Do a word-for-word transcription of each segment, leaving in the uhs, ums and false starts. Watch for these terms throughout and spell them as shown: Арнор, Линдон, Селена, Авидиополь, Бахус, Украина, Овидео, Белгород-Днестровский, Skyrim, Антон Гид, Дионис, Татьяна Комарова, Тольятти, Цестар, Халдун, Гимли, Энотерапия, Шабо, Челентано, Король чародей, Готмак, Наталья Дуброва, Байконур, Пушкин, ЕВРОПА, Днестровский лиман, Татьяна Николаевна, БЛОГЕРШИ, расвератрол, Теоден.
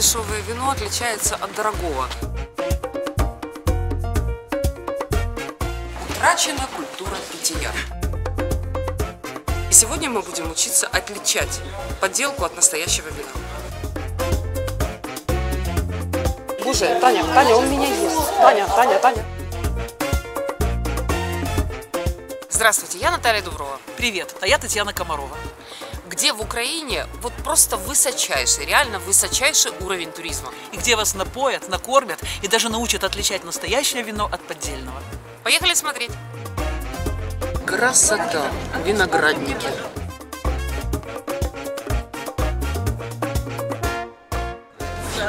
дешевое вино отличается от дорогого. Утрачена культура питья. И сегодня мы будем учиться отличать подделку от настоящего вина. Боже, Таня, Таня, он меня ест. Таня, Таня, Таня. Здравствуйте, я Наталья Дуброва. Привет, а я Татьяна Комарова. Где в Украине вот просто высочайший, реально высочайший уровень туризма. И где вас напоят, накормят и даже научат отличать настоящее вино от поддельного. Поехали смотреть. Красота! Виноградники.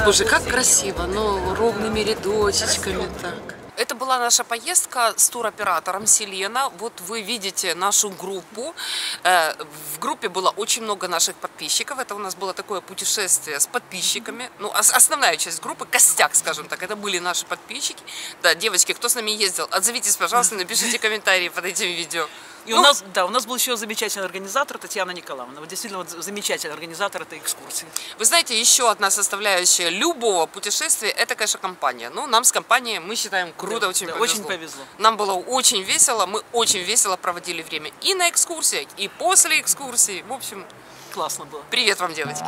Боже, как красиво, но ровными рядочечками так. Это была наша поездка с туроператором Селена. Вот вы видите нашу группу. В группе было очень много наших подписчиков. Это у нас было такое путешествие с подписчиками. Ну, основная часть группы, костяк, скажем так, это были наши подписчики. Да, девочки, кто с нами ездил, отзовитесь, пожалуйста, напишите комментарии под этим видео. И ну, у нас, да, у нас был еще замечательный организатор Татьяна Николаевна. Вот действительно замечательный организатор этой экскурсии. Вы знаете, еще одна составляющая любого путешествия – это, конечно, компания. Но нам с компанией, мы считаем, круто, да, очень, да, повезло. очень повезло. Нам было очень весело, мы очень весело проводили время и на экскурсиях, и после экскурсии. В общем, классно было. Привет вам, девочки.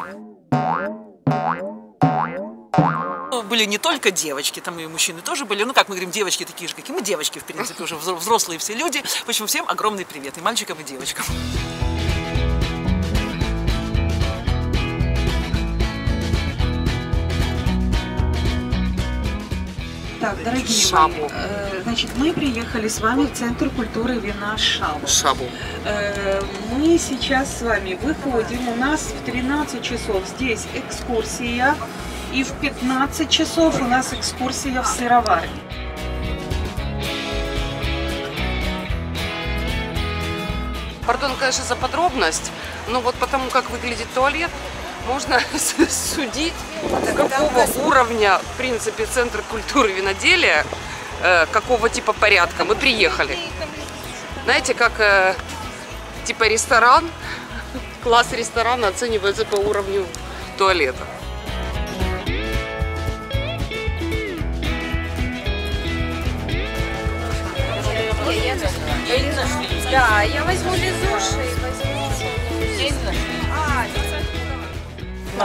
Были не только девочки, там и мужчины тоже были. Ну, как мы говорим, девочки такие же, как и мы, девочки, в принципе, уже взрослые все люди. В общем, всем огромный привет, и мальчикам, и девочкам. Так, дорогие мои, значит, мы приехали с вами в Центр культуры вина ШАБО. ШАБО. Мы сейчас с вами выходим, у нас в тринадцать часов здесь экскурсия. И в пятнадцать часов у нас экскурсия в сыроварне. Пардон, конечно, за подробность, но вот потому, как выглядит туалет, можно судить, какого уровня, в принципе, Центр культуры виноделия, какого типа порядка. Мы приехали. Знаете, как типа ресторан, класс ресторана оценивается по уровню туалета. Да, я возьму лизуши и возьму. А,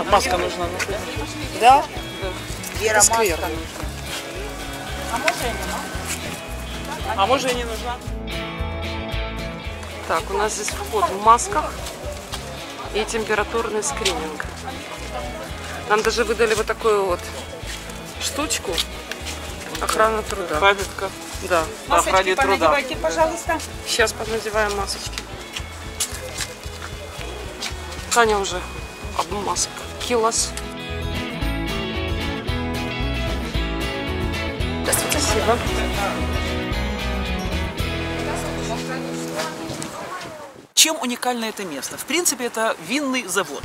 а, маска нужна. Да? Вера, маска нужна. А может и не нужна? А может и не нужна? Так, у нас здесь вход в масках и температурный скрининг. Нам даже выдали вот такую вот штучку. Охрана труда. Памятка. Да, охране труда. Масочки понадевайте, пожалуйста. Сейчас понадеваем масочки. Таня уже обмаскилась. Спасибо. Чем уникально это место? В принципе, это винный завод.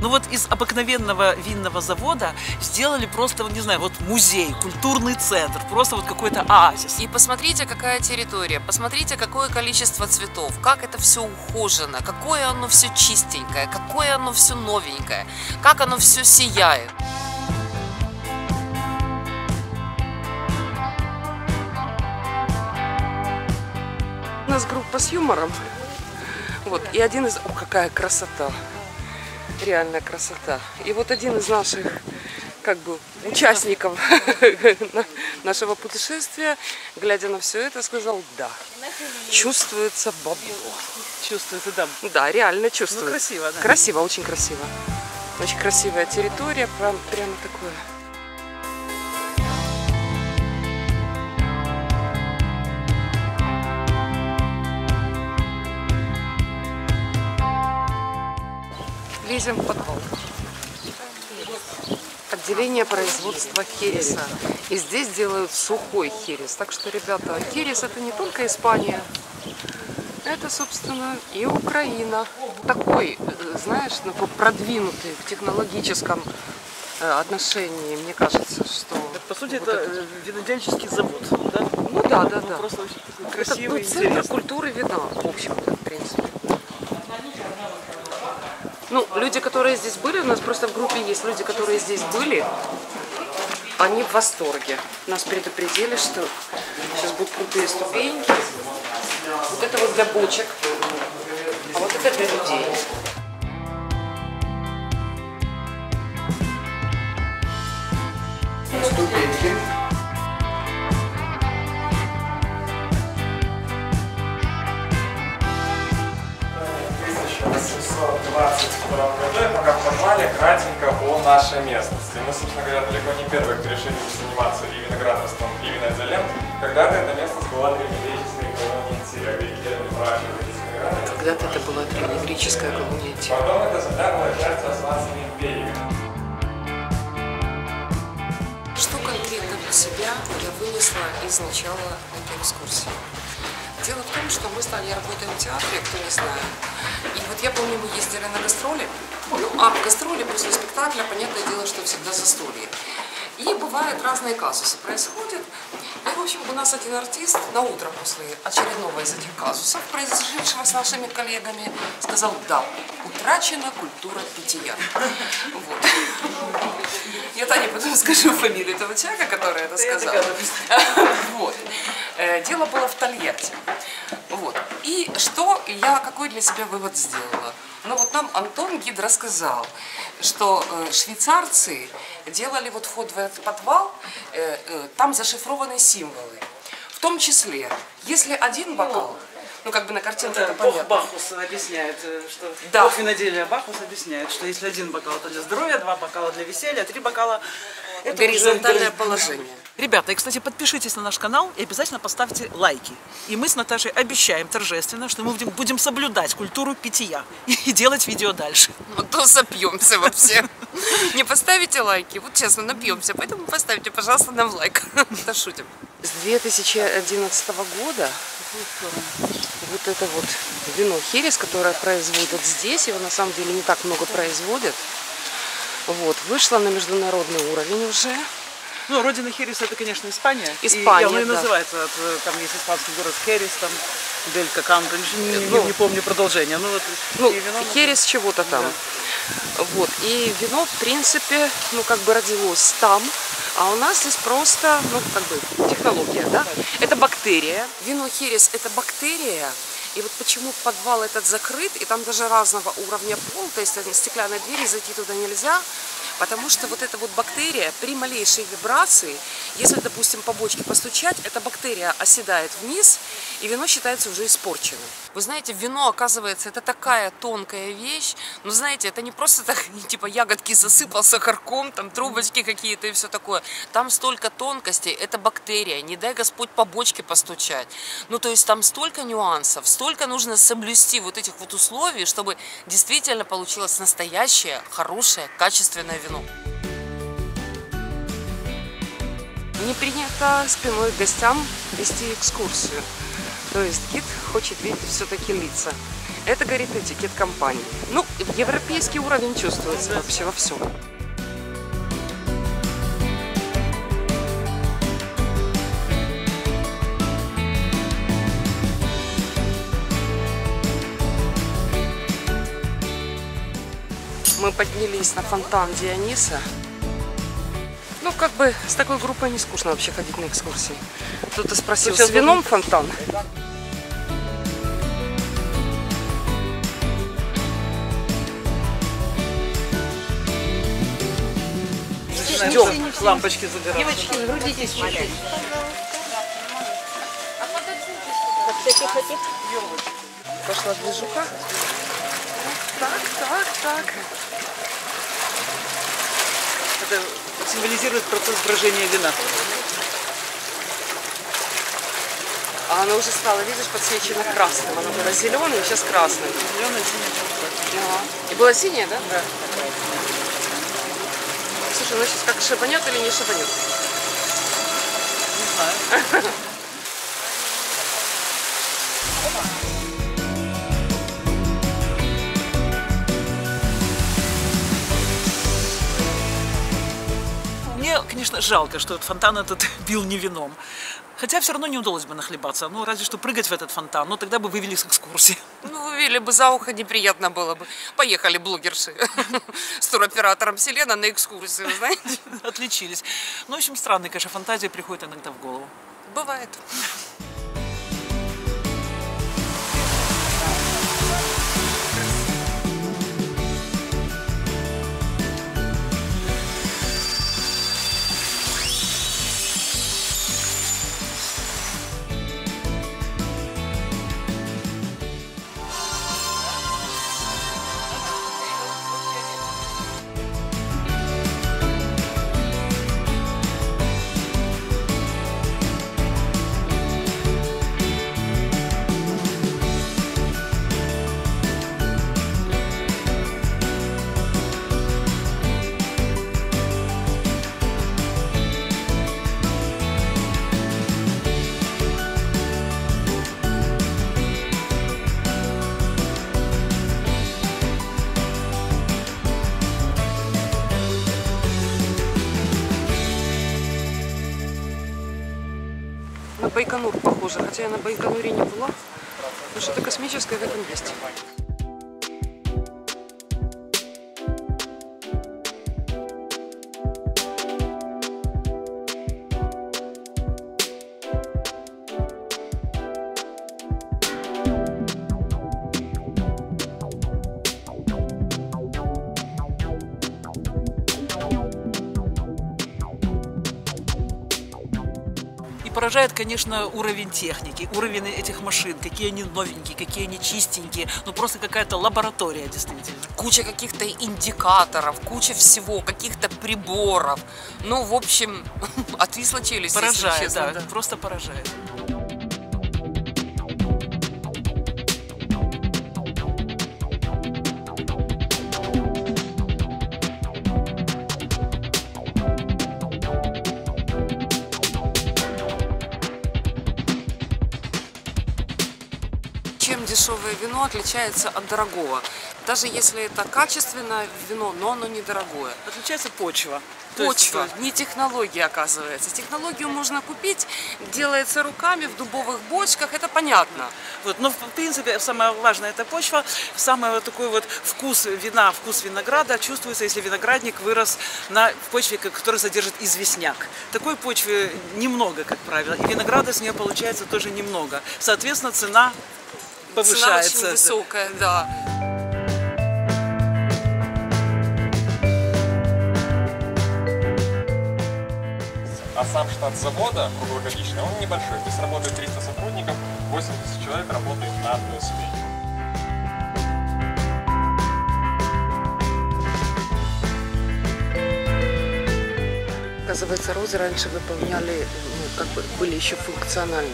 Ну вот из обыкновенного винного завода сделали просто, не знаю, вот музей, культурный центр, просто вот какой-то оазис. И посмотрите, какая территория, посмотрите, какое количество цветов, как это все ухожено, какое оно все чистенькое, какое оно все новенькое, как оно все сияет. У нас группа с юмором, вот, и один из... О, какая красота! Реальная красота. И вот один из наших, как бы, участников нашего путешествия, глядя на все это, сказал: да, чувствуется бабло. Чувствуется, да. Да, реально чувствуется. Ну, красиво, да. Красиво, очень красиво. Очень красивая территория, прям, прямо такое. Лезем в подвал. Отделение производства хереса. И здесь делают сухой херес. Так что, ребята, херес это не только Испания. Это, собственно, и Украина. Такой, знаешь, продвинутый в технологическом отношении, мне кажется, что... Так, по сути, вот это, это винодельческий завод, да? Ну да, да, да. Просто очень такой красивый, это, ну, центр культуры вина, в общем-то, в принципе. Ну, люди, которые здесь были, у нас просто в группе есть люди, которые здесь были, они в восторге. Нас предупредили, что сейчас будут крутые ступеньки. Вот это вот для бочек, а вот это для людей. Ступеньки. тысяча восемьсот двадцать втором году мы рассказали кратенько о нашей местности. Мы, собственно говоря, далеко не первые, кто решили заниматься и виноградарством, и винозелем. Когда-то эта местность была древнегреческой колонией Тира. Когда-то это была древнегреческая колония Тира. Потом это всегда была часть Османской империи. Что конкретно для себя я вынесла из начала этой экскурсии? Дело в том, что мы с Таней работаем в театре, кто не знает. И вот я помню, мы ездили на гастроли. Ну, а в гастроли после спектакля, понятное дело, что всегда застолье. И бывают разные казусы происходят. И, в общем, у нас один артист на утро после очередного из этих казусов, произошедшего с нашими коллегами, сказал: да, утрачена культура питья. Я Тане потом скажу фамилию этого человека, который это сказал. Дело было в Тольятти. Вот. И что я, какой для себя вывод сделала? Ну вот нам Антон Гид рассказал, что э, швейцарцы делали вот вход в этот подвал, э, э, там зашифрованы символы. В том числе, если один бокал, ну как бы на картинке это, это понятно. Бахус объясняет, что да. Бог виноделия Бахус объясняет, что если один бокал, то для здоровья, два бокала для веселья, три бокала это горизонтальное положение. Ребята, и, кстати, подпишитесь на наш канал и обязательно поставьте лайки. И мы с Наташей обещаем торжественно, что мы будем, будем соблюдать культуру питья и делать видео дальше. Ну, то запьемся вообще. Не поставите лайки, вот честно, напьемся, поэтому поставьте, пожалуйста, нам лайк. Да, шутим. С две тысячи одиннадцатого года вот это вот вино херес, которое производят здесь, его на самом деле не так много производят, вот, вышло на международный уровень уже. Ну, родина хереса — это, конечно, Испания. Испания, и, и, и да. Называется, там есть испанский город Херес, там Делька, Камбридж, не, ну, не помню продолжение. Ну, вот, ну вино, херес ну, чего-то там. Да. Вот, и вино, в принципе, ну, как бы родилось там, а у нас здесь просто, ну, как бы, технология, да? Это бактерия. Вино херес — это бактерия. И вот почему подвал этот закрыт, и там даже разного уровня пол, то есть стеклянной двери зайти туда нельзя, потому что вот эта вот бактерия при малейшей вибрации, если, допустим, по бочке постучать, эта бактерия оседает вниз, и вино считается уже испорченным. Вы знаете, вино, оказывается, это такая тонкая вещь, но, знаете, это не просто так, типа, ягодки засыпал сахарком, там, трубочки какие-то и все такое. Там столько тонкостей, это бактерия, не дай Господь по бочке постучать. Ну, то есть там столько нюансов, столько... Только нужно соблюсти вот этих вот условий, чтобы действительно получилось настоящее, хорошее, качественное вино. Не принято спиной к гостям вести экскурсию. То есть гид хочет видеть все-таки лица. Это, говорит, этикет компании. Ну, европейский уровень чувствуется вообще во всем. Мы поднялись на фонтан Диониса. Ну, как бы с такой группой не скучно вообще ходить на экскурсии. Кто-то спросил, с вином фонтан? Ждем, лампочки забираем. Девочки, загрузитесь чуть-чуть. Пошла движуха. Так, так, так. Это символизирует процесс брожения вина. А она уже стала, видишь, подсвечена красным. Она была зеленой, сейчас красной. Зеленая, синяя, желтая. Ага. И была синяя, да? Да. Слушай, ну сейчас как шибанет или не шибанет? Не знаю. Конечно, жалко, что этот фонтан этот бил не вином. Хотя все равно не удалось бы нахлебаться. Ну, разве что прыгать в этот фонтан. Но тогда бы вывели с экскурсии. Ну, вели бы за ухо, неприятно было бы. Поехали блогерши с туроператором Селена на экскурсию, знаете. Отличились. Ну, в общем, странные, конечно, фантазии приходят иногда в голову. Бывает. Байконур похоже, хотя я на Байконуре не была, но что-то космическое в этом есть. Поражает, конечно, уровень техники, уровень этих машин, какие они новенькие, какие они чистенькие, ну просто какая-то лаборатория, действительно. Куча каких-то индикаторов, куча всего, каких-то приборов, ну, в общем, отвисла челюсть. Поражает, если честно, да, да, просто поражает. Дешевое вино отличается от дорогого, даже если это качественное вино, но оно недорогое. Отличается почва. Почва, не технология, оказывается. Технологию можно купить, делается руками в дубовых бочках, это понятно. Вот, но в принципе самое важное — это почва. Самый вот такой вот вкус вина, вкус винограда чувствуется, если виноградник вырос на почве, которая содержит известняк. Такой почвы немного, как правило, и винограда с нее получается тоже немного. Соответственно, цена повышается. Цена очень высокая, да. А сам штат завода, круглогодичный, он небольшой. Здесь работает триста сотрудников, восемьдесят человек работает на одной смене. Оказывается, розы раньше выполняли, ну, как бы были еще функциональны.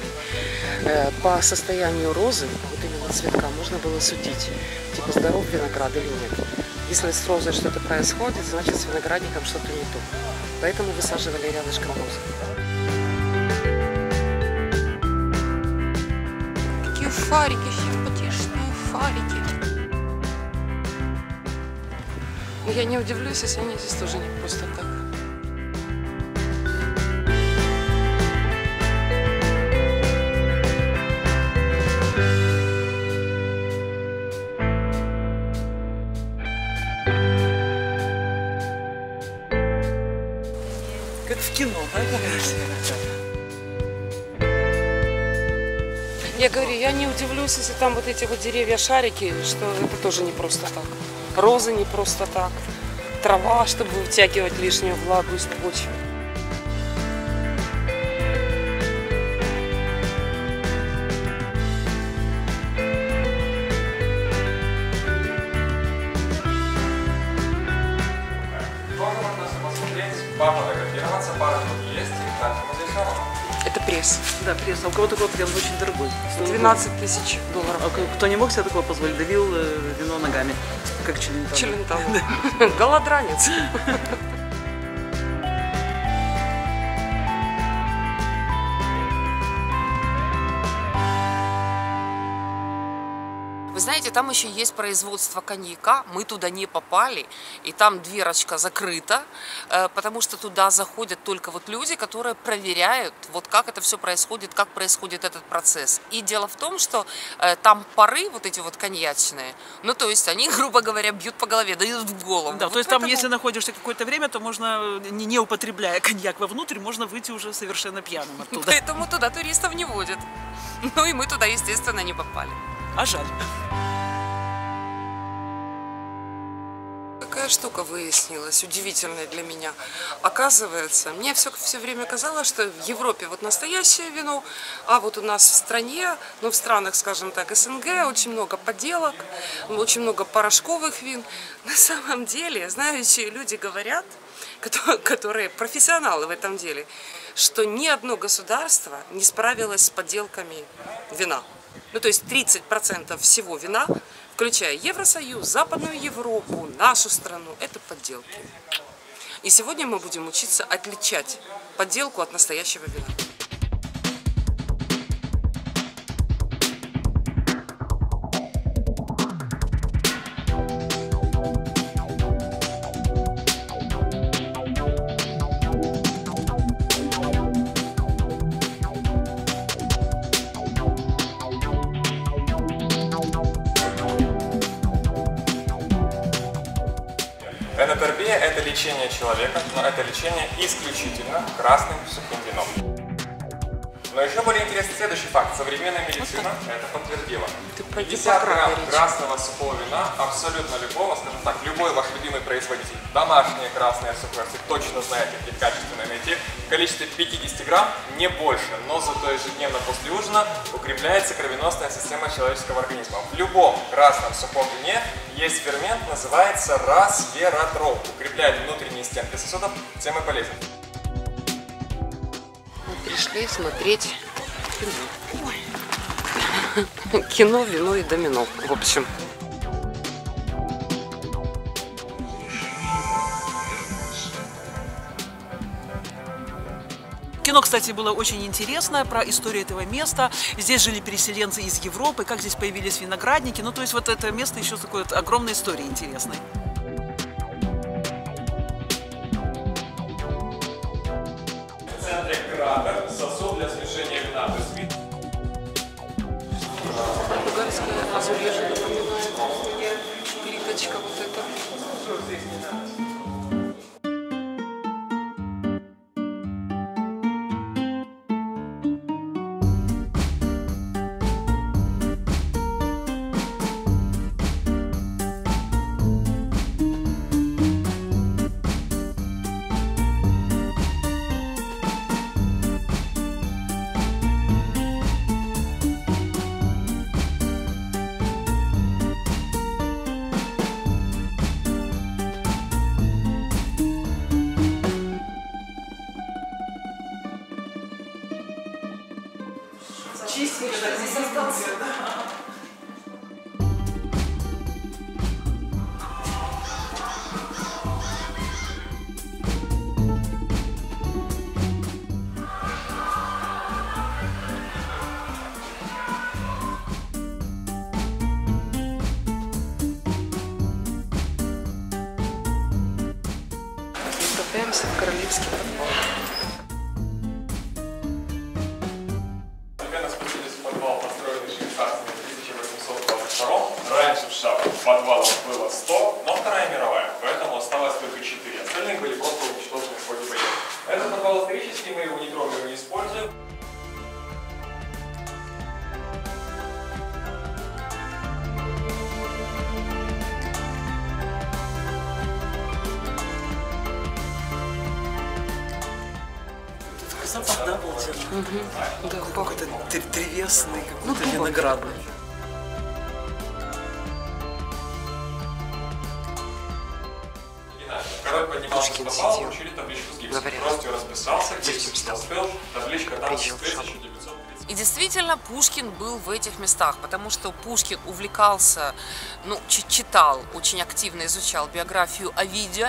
По состоянию розы, вот именно цветка, можно было судить, типа здоров виноград или нет. Если с розой что-то происходит, значит с виноградником что-то не то. Поэтому высаживали рядышком розы. Какие фарики, симпатичные фарики. Но я не удивлюсь, если они здесь тоже не просто так. Я говорю, я не удивлюсь, если там вот эти вот деревья-шарики, что это тоже не просто так. Розы не просто так. Трава, чтобы вытягивать лишнюю влагу из почвы. Да, пресс. А у кого такой прям очень дорогой. двенадцать тысяч долларов. А кто не мог себе такого позволить, давил вино ногами, как Челентано. Челентано. Голодранец. Вы Вы знаете, там еще есть производство коньяка, мы туда не попали, и там дверочка закрыта, потому что туда заходят только вот люди, которые проверяют, вот как это все происходит, как происходит этот процесс. И дело в том, что там пары вот эти вот коньячные, ну то есть они, грубо говоря, бьют по голове, дают в голову. Да, вот то есть поэтому... там, если находишься какое-то время, то можно, не употребляя коньяк вовнутрь, можно выйти уже совершенно пьяным оттуда. Поэтому туда туристов не водят. Ну и мы туда, естественно, не попали. А жаль. Такая штука выяснилась, удивительная для меня. Оказывается, мне все, все время казалось, что в Европе вот настоящее вино, а вот у нас в стране, ну в странах, скажем так, СНГ, очень много поделок, очень много порошковых вин. На самом деле, знающие люди говорят, которые профессионалы в этом деле, что ни одно государство не справилось с подделками вина. Ну, то есть тридцать процентов всего вина, включая Евросоюз, Западную Европу, нашу страну, это подделки. И сегодня мы будем учиться отличать подделку от настоящего вина. Энотерапия – это лечение человека, но это лечение исключительно красным сухим вином. Но еще более интересный следующий факт. Современная медицина вот это подтвердила. пятьдесят грамм красного сухого вина, абсолютно любого, скажем так, любой ваш любимый производитель. Домашнее красное сухое, если точно знаете, где качественно найти. В количестве пятьдесят грамм, не больше, но зато ежедневно после ужина укрепляется кровеносная система человеческого организма. В любом красном сухом вине есть фермент, называется расвератрол. Укрепляет внутренние стенки сосудов, тем и полезен. Мы пришли смотреть кино. Кино, вино и домино, в общем. Кино, кстати, было очень интересное, про историю этого места. Здесь жили переселенцы из Европы, как здесь появились виноградники. Ну, то есть вот это место еще с такой вот огромной историей интересной. В центре кратер, сосуд для смешения вина. Португальское озерье напоминает. Плиточка вот эта. Катаемся в королевский подвал. Теперь нас спустились в подвал, построенный швейцарцами в тысяча восемьсот двадцать втором. Раньше в ШАБО подвалов было сто, но Вторая мировая, поэтому осталось только четыре. Остальные были просто уничтожены в ходе боев. Этот подвал исторический, мы его не трогаем, не используем. Запах, да, был тяжелый? Угу. Да, какой-то древесный, какой-то ну, виноградный. Король поднимался в попал, учили табличку с гипсом. Просто расписался, гипс застыл, табличка там с тысяча девятьсот. И действительно, Пушкин был в этих местах, потому что Пушкин увлекался, ну, читал, очень активно изучал биографию Овидео.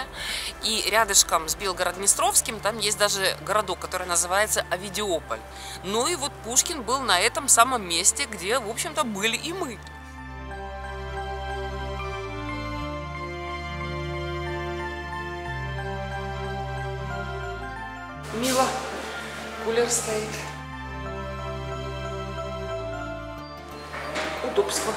И рядышком с Белгород-Днестровским там есть даже городок, который называется Авидиополь. Ну и вот Пушкин был на этом самом месте, где, в общем-то, были и мы. мило. Кулер стоит. Удобство.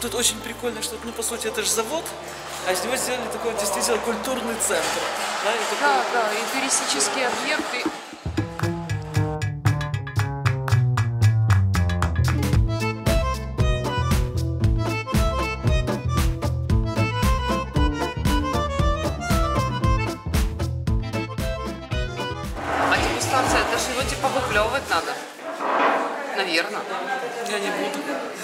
Тут очень прикольно, что, ну, по сути, это же завод, а из него сделали такой действительно культурный центр. Да, и, такой... да, да, и туристические объекты. А дегустация, это же его типа выплевывать надо. Наверное. Я не буду.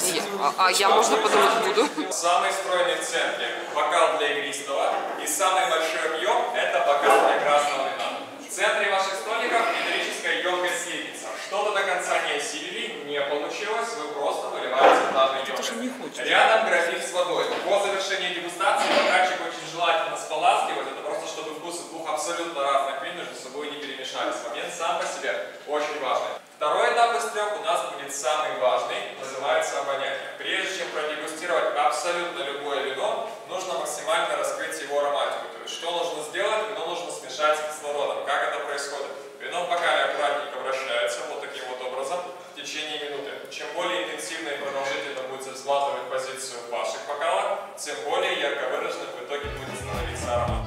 Я, а я, можно подумать, буду. Самый стройный в центре бокал для игристого. И самый большой объем – это бокал для красного вина. В центре ваших столиков металлическая емкость с яйцом. Что-то до конца не осилили, не получилось, вы просто выливаете в данную емкость. Рядом графин с водой. По завершении дегустации стаканчик очень желательно споласкивать. Это просто, чтобы вкусы двух абсолютно разных вин между собой не перемешались. Момент сам по себе очень важный. Второй этап из трех у нас будет самый важный, называется обоняние. Прежде чем продегустировать абсолютно любое вино, нужно максимально раскрыть его ароматику. То есть, что нужно сделать? Вино нужно смешать с кислородом. Как это происходит? Вино в бокале аккуратненько вращается вот таким вот образом в течение минуты. Чем более интенсивно и продолжительно будет сглаживать позицию ваших бокалов, тем более ярко выраженным в итоге будет становиться аромат.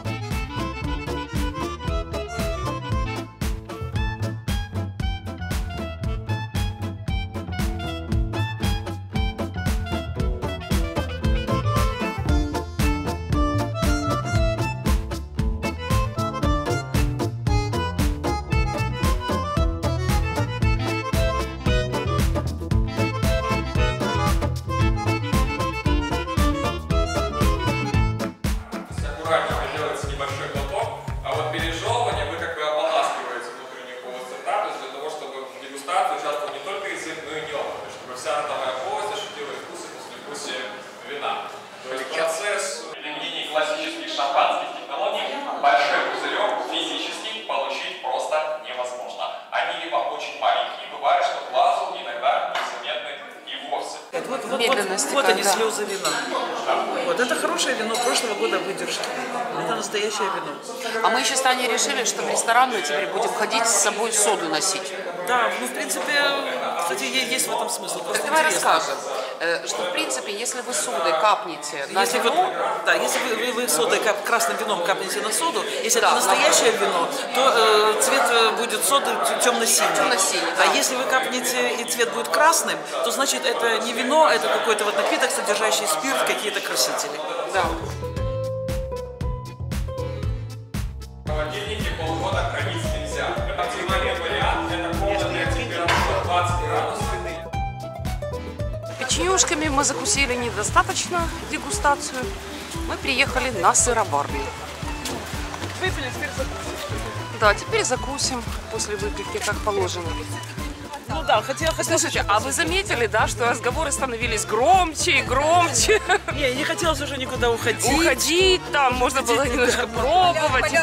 Вот они, слезы вина. Вот это хорошее вино прошлого года выдержки. Это настоящее вино. А мы еще с Таней решили, что в ресторан мы теперь будем ходить с собой соду носить. Да, ну в принципе, кстати, есть в этом смысл. Так давай расскажем, что в принципе, если вы содой капнете на если вино... Вы, да, если вы, вы содой, кап, красным вином капнете на соду, если да, это настоящее да. вино, то э, цвет будет соды темно-синий. Темно-синий, да. А если вы капнете и цвет будет красным, то значит это не вино, это какой-то вот напиток, содержащий спирт, какие-то красители. Да. Печенюшками мы закусили недостаточно дегустацию. Мы приехали на сыроварню. Выпили, теперь закусим. Да, теперь закусим после выпивки, как положено. Ну да, хотела... Слушайте, а вы заметили, да, что разговоры становились громче и громче? Не, не хотелось уже никуда уходить. Уходить там, можно было немножко пробовать.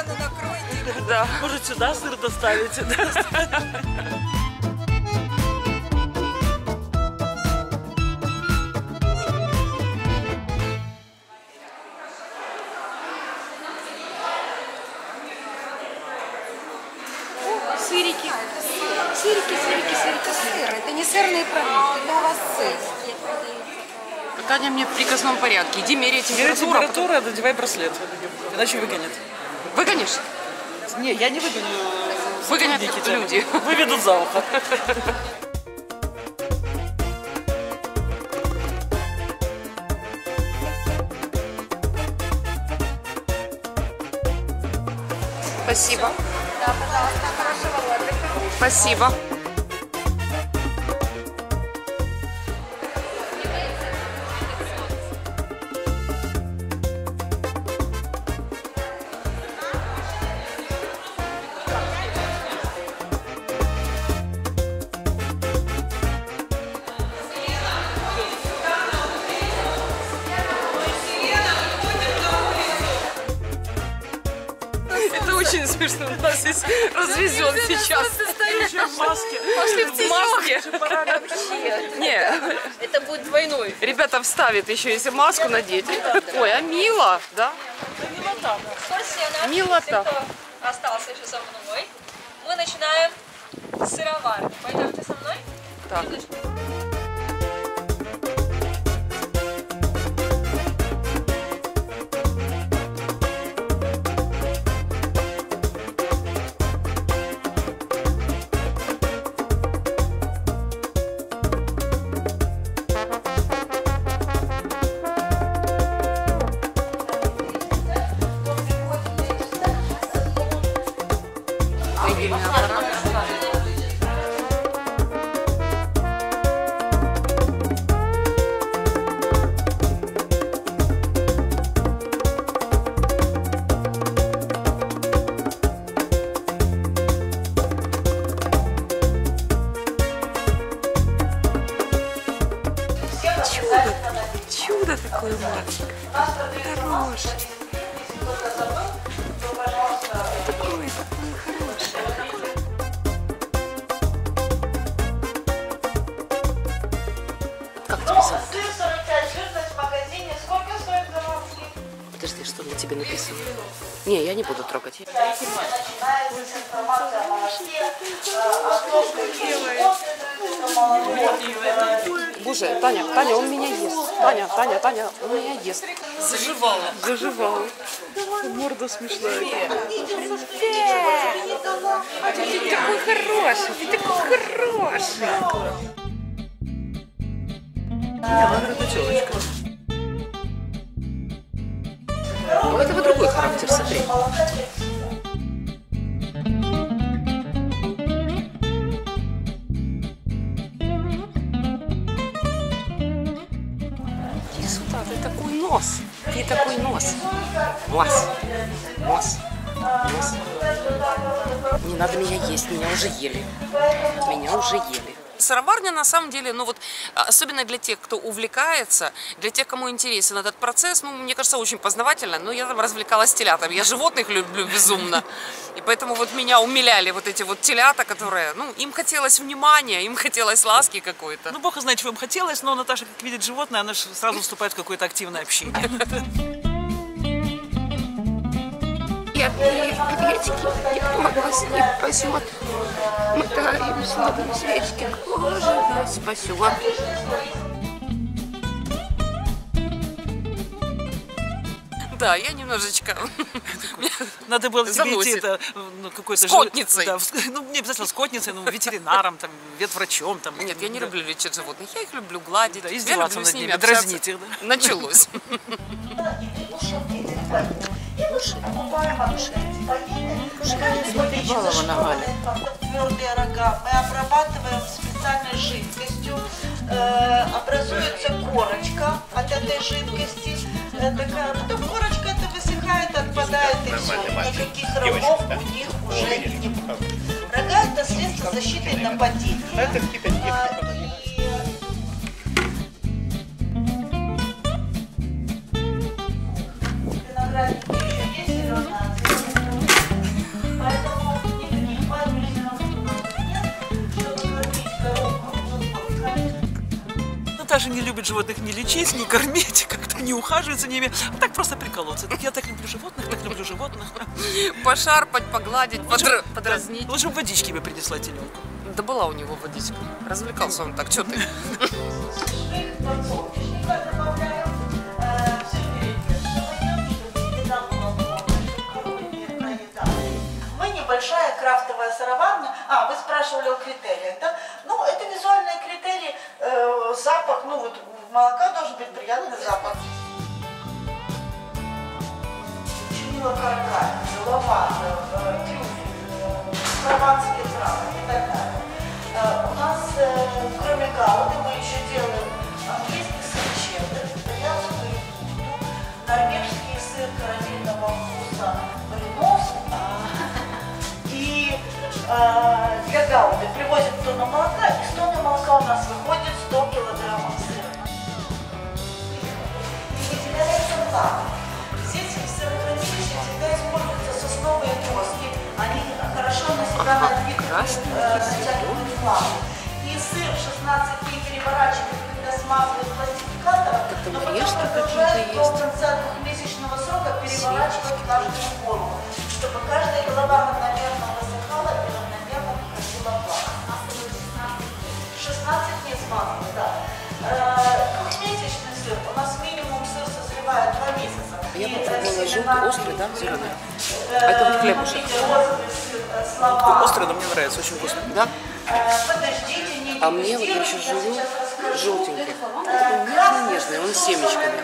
Да. Может, сюда сыр доставите, да? Сырики. Сырики, сырики, сырики, сыр. Это не сырные продукты, это у вас сырские продаются. Таня мне в приказном порядке. Иди меряй температуру. Меряй температуру, потом... надевай браслет. Иначе выгонят. Выгонишь? Не, я не выгоню. Выгонят люди. Выведут за ухо. Спасибо. Да, пожалуйста, хорошего отдыха. Спасибо. радуюсь, что у нас здесь развезен сейчас. Еще в маске. Пошли в маске. Нет. Это будет двойной. Ребята вставят еще, если маску надеть. Ой, а мило, да? Милота. Милота. Остался еще со мной. Мы начинаем с сыроварки. Пойдемте со мной. Так. Не, я не буду трогать. Боже, Таня, Таня, он меня ест. Таня, Таня, Таня, он меня ест. Заживала. Заживала. Морда смешная. Ты такой хороший, ты такой хороший. У этого другой характер, смотри. Иди сюда, ты такой нос. Ты такой нос. Нос. Нос. Нос. Не надо меня есть, меня уже ели. Меня уже ели. Сыроварня, на самом деле, ну вот, особенно для тех, кто увлекается, для тех, кому интересен этот процесс, ну, мне кажется, очень познавательно, но я там развлекалась телятами, я животных люблю безумно, и поэтому вот меня умиляли вот эти вот телята, которые, ну, им хотелось внимания, им хотелось ласки какой-то. Ну, бог знает, чего им хотелось, но Наташа, как видит животное, она же сразу вступает в какое-то активное общение. Я приветики, никто нас не спасет. Мы таим слабые свечки, кто же нас спасет? Да, я немножечко... Надо было тебе это ну, какой-то... Скотницей. Да, ну, не обязательно скотницей, но ветеринаром, там, ветврачом. Там, нет, я не да. люблю лечить животных, я их люблю гладить. Да, издеваться над ними, дразнить их. Да? Началось. Души, души, души, души, твердые рога мы обрабатываем специальной жидкостью, э, образуется корочка от этой жидкости, э, такая, потом корочка это высыхает, отпадает и все, никаких рогов у них уже не будет. Рога это средство защиты от нападения. Наташа не любит животных не лечить, не кормить, как-то не ухаживать за ними, а так просто приколоться. Так я так люблю животных, так люблю животных. Пошарпать, погладить, лучше, подразнить. Да, лучше бы водички бы принесла теленку. Да была у него водичка. Развлекался он так, что ты? Большая крафтовая сыроварня. А, вы спрашивали о критериях, да? Ну, это визуальные критерии. Э, запах, ну вот молока должен быть приятный запах. Чернила каркая, лаванда, трюфель, прованские травы и так далее. Э, у нас, э, кроме галлоты, мы еще делаем английский сыр чеддер, итальянскую фуду, норвежский сыр карамельного вкуса, для гауда привозят тонну молока, и с тонны молока у нас выходит сто килограммов сыра. И выделяется лак. Здесь в сырохранилище всегда используются сосновые доски. прекрасный и и сыр шестнадцать дней переворачивают, когда смазывают пластификатором, но потом продолжают до конца двухмесячного срока переворачивать каждую форму, чтобы каждая голова равномерно высыхала и равномерно выходила в плах. шестнадцать дней смазывают, да. Двухмесячный сыр, у нас минимум сыр созревает два месяца. Я попробовала желтый, острый, да, зеленый? Это вот хлеб уже. Острый, но мне нравится, очень вкусно. Да? Подождите, не а мне вот я сейчас живу желтенький, нежный-нежный, он с семечками.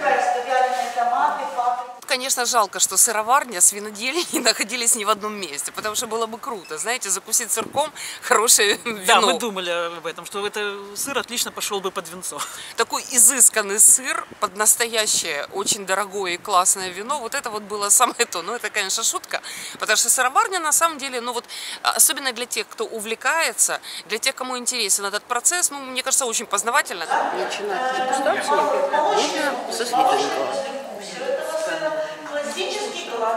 Конечно, жалко, что сыроварня с винодельней не находились ни в одном месте, потому что было бы круто, знаете, закусить сырком хорошее вино. Да, мы думали об этом, что это сыр отлично пошел бы под винцо. Такой изысканный сыр под настоящее, очень дорогое и классное вино, вот это вот было самое то. Ну, это, конечно, шутка, потому что сыроварня на самом деле, ну вот, особенно для тех, кто увлекается, для тех, кому интересен этот процесс, ну, мне кажется, очень познавательно. Начинать дегустацию можно со сметанкой.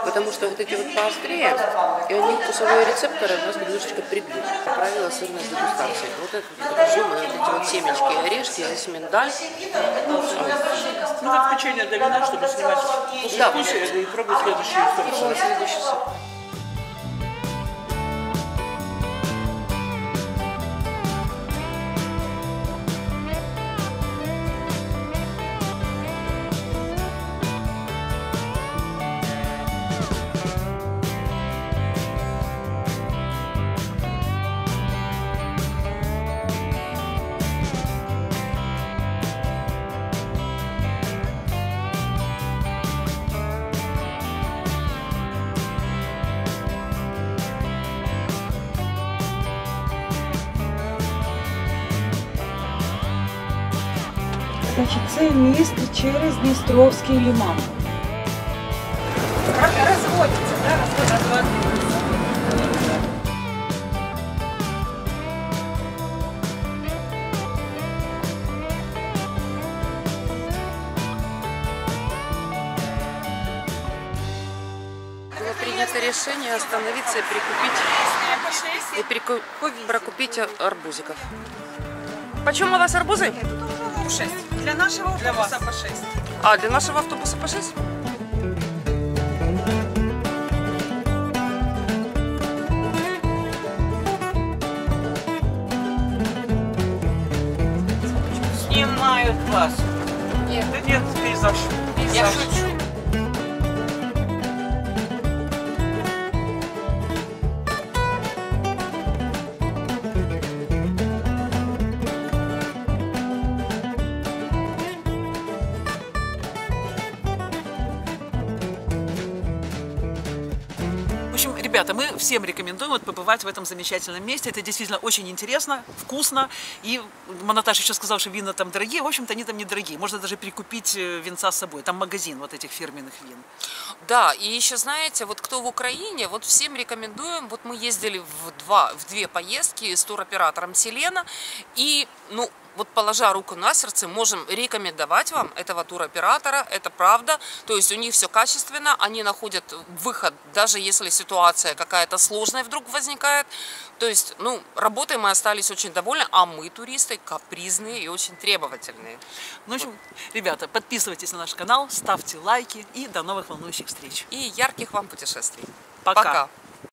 Потому что вот эти вот поострее, и у них вкусовые рецепторы у нас немножечко прибьют. Как правило, сырная дегустация. Вот это вот, вот эти вот семечки и орешки, здесь миндаль. Ну, как печенье для вина, чтобы снимать вкус да. И пробовать следующие сыры. Значит, це місто через Днестровский лиман. Как разводится, да? Разводится. Было принято решение остановиться и прикупить, и прикуп, прокупить арбузиков. Почему у вас арбузы? шесть. Для нашего для автобуса вас. По шесть. А, для нашего автобуса по шесть? Снимают вас. Нет. Да нет, пейзаж. Я шучу. Ребята, мы всем рекомендуем вот побывать в этом замечательном месте. Это действительно очень интересно, вкусно. И Наташа еще сказала, что вина там дорогие. В общем-то, они там недорогие. Можно даже прикупить винца с собой. Там магазин вот этих фирменных вин. Да, и еще, знаете, вот кто в Украине, вот всем рекомендуем. Вот мы ездили в, два, в две поездки с туроператором Селена. И, ну... Вот положа руку на сердце, можем рекомендовать вам этого туроператора, это правда. То есть у них все качественно, они находят выход, даже если ситуация какая-то сложная вдруг возникает. То есть, ну, работой мы остались очень довольны, а мы, туристы, капризные и очень требовательные. Ну, в общем, вот. Ребята, подписывайтесь на наш канал, ставьте лайки и до новых волнующих встреч. И ярких вам путешествий. Пока. Пока.